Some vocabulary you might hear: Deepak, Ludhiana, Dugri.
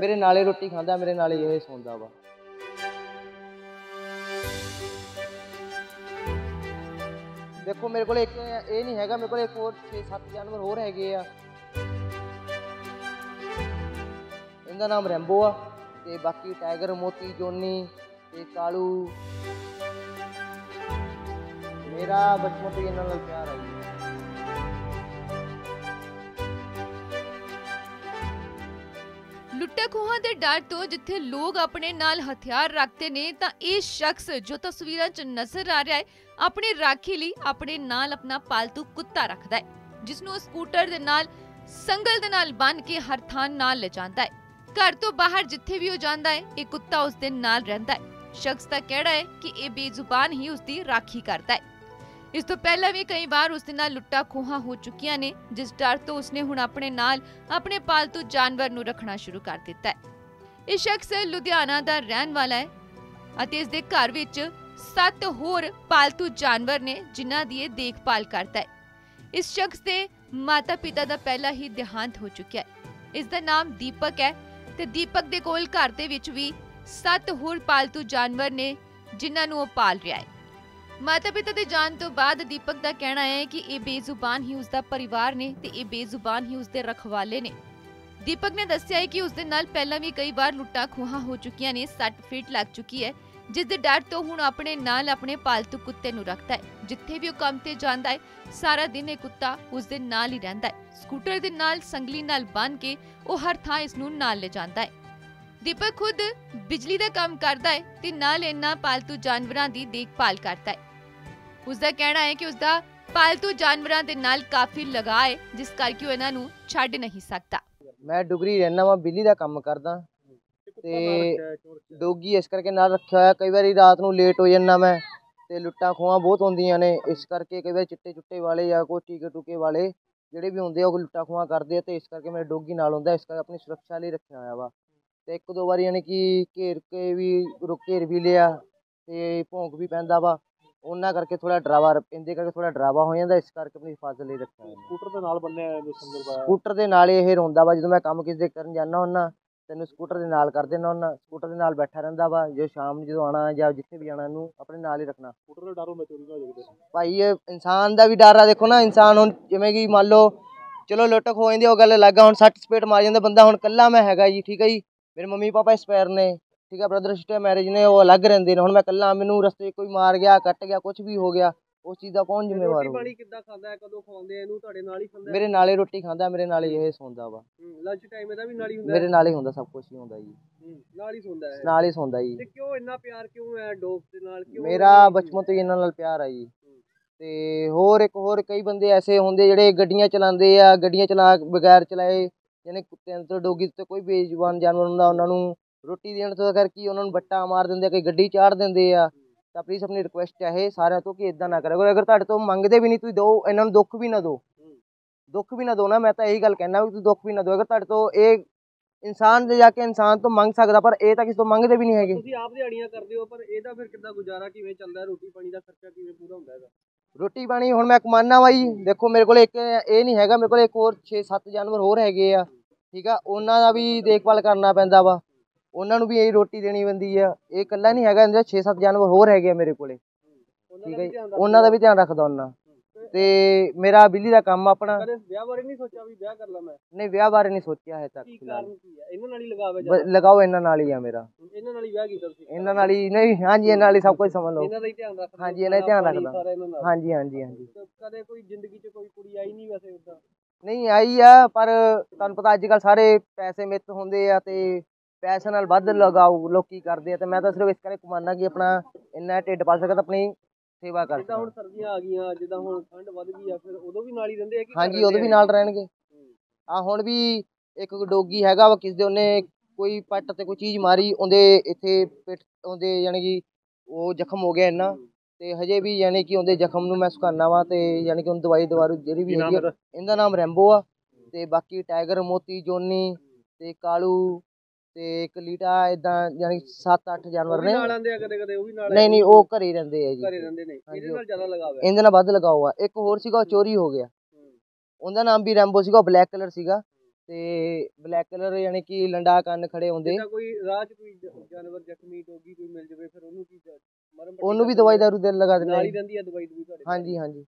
मेरे नाले रोटी खांदा, मेरे नाले ये सोंदा वा। देखो मेरे को एक ये नहीं हैगा, मेरे को एक और 6-7 जानवर होर हैगे आ। इनका नाम रैम्बो आ ते बाकी टाइगर, मोती, जोनी ते कालू। मेरा बचपन तो इन्हां नाल प्यार है। लुट्टा खूह के डर तो जिथे लोग अपने नाल हथियार रखते ने तो ये शख्स जो तस्वीर च नजर आ रहा है अपनी राखी लई अपने नाल अपना पालतू कुत्ता रखता है जिसनूं स्कूटर दे नाल संगल दे नाल बन के हर थान नाल ले जांदा है। घर तो बाहर जिथे भी वो जांदा है ये कुत्ता उस दे नाल रहिंदा है। शख्स दा कहना है कि ये बेजुबान ही उसकी राखी करता है। इस तो पहले भी कई बार उसके नाल लुट्टा खूहा हो चुकिया ने जिस डर तो उसने हुण अपने नाल अपने पालतू जानवर नूं रखना शुरू कर दिता है। इस शख्स लुधियाना दा रहन वाला है अते इस दे घर विच 7 होर पालतू जानवर ने जिन्हां दी ये देखभाल करता है। इस शख्स दे माता पिता दा पहला ही देहांत हो चुकिया है। इस दा नाम दीपक है ते दीपक दे कोल घर दे विच भी 7 होर पालतू जानवर ने जिन्हां नूं ओह पाल रिहा है। माता पिता दे जान तो बाद दीपक दा कहना है कि ये बेजुबान ही उसदा परिवार ने ते ये बेजुबान ही उसदे रखवाले ने। दीपक ने दस्सिया है कि उसदे नाल पहला भी कई बार लुट्टा खूहा हो चुकिया ने, 60 फीट लग चुकी है जिस दे डर तो हुण अपने नाल अपने पालतू कुत्ते नूं रखता है। जिथे भी वो काम ते जांदा है सारा दिन ये कुत्ता उसदे नाल ही रहिंदा है। स्कूटर दे नाल संगली नाल बन के वह हर थां इस नूं नाल ले जांदा है। दीपक खुद बिजली दा काम करदा है ते नाल इन्हां पालतू जानवरां दी देखभाल करदा है। उसका कहना है कि उसका पालतू जानवरों के नाल काफी लगा है जिस करके वो इन्हां नूं छड्ड नहीं सकता। मैं डुगरी रहना वा, बिजली का काम करदा ते डोगी इस करके नाल रखा होया। कई बार रात नूं लेट हो जाना मैं ते लुट्टा खूह बहुत होंदियां ने इस करके कई बार चिट्टे चुट्टे वाले या कोई टीके टूके वाले जिहड़े भी होंदे ओह लुट्टा खूह करदे आ ते इस करके मेरे डोगी नाल होंदा इस करके अपनी सुरक्षा लई रखिया होया वा। ते 1-2 बार यानी कि घेर के भी घेर भी लिया ते भौंक भी पैंदा वा। ਉਹਨਾਂ ਕਰਕੇ ਥੋੜਾ ਡਰਾਵਾ ਇੰਦੇ ਕਰਕੇ ਥੋੜਾ ਡਰਾਵਾ ਹੋ ਜਾਂਦਾ ਇਸ ਕਰਕੇ ਆਪਣੀ ਹਿਫਾਜ਼ਤ ਲਈ ਰੱਖਿਆ। ਸਕੂਟਰ ਦੇ ਨਾਲ ਬੰਨਿਆ ਸਕੂਟਰ ਦੇ ਨਾਲ ਇਹ ਰੋਂਦਾ ਵਾ ਜਦੋਂ ਮੈਂ ਕੰਮ ਕਿਸੇ ਦੇ ਕਰਨ ਜਾਂਦਾ ਹੁੰਦਾ ਤੈਨੂੰ ਸਕੂਟਰ ਦੇ ਨਾਲ ਕਰ ਦੇਣਾ ਹੁੰਦਾ। ਸਕੂਟਰ ਦੇ ਨਾਲ ਬੈਠਾ ਰਹਿੰਦਾ ਵਾ ਜੋ ਸ਼ਾਮ ਨੂੰ ਜਦੋਂ ਆਉਣਾ ਜਾਂ ਜਿੱਥੇ ਵੀ ਆਉਣਾ ਇਹਨੂੰ ਆਪਣੇ ਨਾਲ ਹੀ ਰੱਖਣਾ। ਸਕੂਟਰ ਦਾ ਡਰ ਉਹ ਮਚੂਰੀ ਨਾ ਹੋ ਜਾਵੇ ਭਾਈ ਇਹ ਇਨਸਾਨ ਦਾ ਵੀ ਡਰ ਆ। ਦੇਖੋ ਨਾ ਇਨਸਾਨ ਹੁਣ ਜਿਵੇਂ ਕਿ ਮੰਨ ਲਓ ਚਲੋ ਲੁੱਟ ਖੋ ਜਾਂਦੀ ਉਹ ਗੱਲ ਅਲੱਗ ਆ ਹੁਣ 60 ਸਪੀਡ ਮਾਰ ਜਾਂਦਾ ਬੰਦਾ। ਹੁਣ ਕੱਲਾ ਮੈਂ ਹੈਗਾ ਜੀ ਠੀਕ ਹੈ ਜੀ ਮੇਰੇ ਮੰਮੀ ਪਾਪਾ ਐਕਸਪਾਇਰ ਨੇ ठीक है ब्रदर सिस्टर मैरिज ने वो अलग रहते हैं। हम मैं कला मैनू रस्ते कोई मार गया कट गया कुछ भी हो गया उस चीज़ का कौन जिम्मेवार हो। मेरे नाले रोटी खाता मेरे नाले ये सोंदा वा। लंच टाइम इहदा भी नाल ही हुंदा मेरे नाले हुंदा सब कुछ ही हुंदा जी नाल ही सोंदा जी। क्यों इन्ना प्यार क्यों है डॉग दे नाल? क्यों मेरा बचपन तो इन्हां नाल प्यार है जी। ते होर एक होर कई बंदे ऐसे हुंदे जिहड़े गड्डियां चलांदे आ गड्डियां चला बगैर चलाए यानी कुत्तिआं ते डॉगी ते कोई बेजुबान जानवर हुंदा उन्हां नूं रोटी देने तो करके उन्होंने बट्टा मार देंगे कई गड्डी चाड़ देंगे आ। तो प्लीज़ अपनी रिक्वेस्ट है सारे तो कि इदा ना करो अगर तुहाडे तो मंगते भी नहीं तुसीं दो इन्होंने दुख भी ना दो ना मैं तो यही गल कहना भी तुसीं दुख भी ना दो। अगर तुहाडे तो ये इंसान जाके इंसान तो मंग सकता पर यह तो किसी तो मंगते भी नहीं है। तुसीं आप दिहाड़ियां करदे हो पर इहदा फिर किद्दां गुजारा किवें चलदा रोटी पानी दा खर्चा किवें पूरा हुंदा है? रोटी पानी हुण मैं कमाना वा जी। देखो मेरे को एक ये नहीं हैगा मेरे को एक होर 6-7 जानवर होर हैगे आ ठीक है उन्हां दा भी देखभाल करना पैंदा वा उन्होंने भी यही रोटी देनी बनती है। ये कला नहीं है 6-7 जानवर होर है मेरे को ठीक है उन्होंने का भी ध्यान रखता उन्ना। तो मेरा बिजली का काम अपना नहीं ब्याह बारे नहीं सोचा है तक लगाओ इन्होंने ही है मेरा इन्होंने ही नहीं हाँ जी इन्होंने ही सब कुछ समझ लो हाँ जी इन्हें ध्यान रखता हाँ जी हाँ जी हाँ जी। नहीं आई है पर तुहानू पता अजकल सारे पैसे मित होंदे आ ते पैसे नाल वध लगाओ लोग की करते हैं। तो मैं तो सिर्फ इस करके कमाना कि अपना इन्ना ढिड पाल सका अपनी सेवा कर सका। हुण सर्दियां आ गईयां जिद्दां हुण ठंड वध गई आ फिर उदों भी नाल ही रहिंदे आ कि हाँ जी उदों भी नाल रहणगे। आ हुण भी एक डोगी हैगा वा किस दे उहने कोई पट्ट ते कोई चीज़ मारी उहदे इत्थे पिट उहदे यानी कि वो जख्म हो गया इन्ना ते हजे भी यानी कि उहदे जख्म नूं मैं सुकाना वा ते यानी कि उहनूं दवाई दवारू जिहड़ी भी हैगी आ। इहदा नाम रैम्बो आ ते बाकी टाइगर मोती जोनी ते कालू ਤੇ ਕਲੀਟਾ ਇਦਾਂ ਯਾਨੀ 7-8 ਜਾਨਵਰ ਨੇ ਨਹੀਂ ਉਹ ਘਰੇ ਹੀ ਰਹਿੰਦੇ ਆ ਜੀ। ਇਹਦੇ ਨਾਲ ਵੱਧ ਲਗਾਓ ਆ। ਇੱਕ ਹੋਰ ਸੀਗਾ ਉਹ ਚੋਰੀ ਹੋ ਗਿਆ ਉਹਦਾ ਨਾਮ ਵੀ ਰੈਂਬੋ ਸੀਗਾ ਉਹ ਬਲੈਕ ਕਲਰ ਸੀਗਾ ब्लैक कलर यानी कि लंडा कान खड़े होंगे। कोई राह च कोई जानवर जख्मी डोगी कोई मिल जाए फिर ओनू भी दवाई दारू लगा देंगे। हां जी हां जी।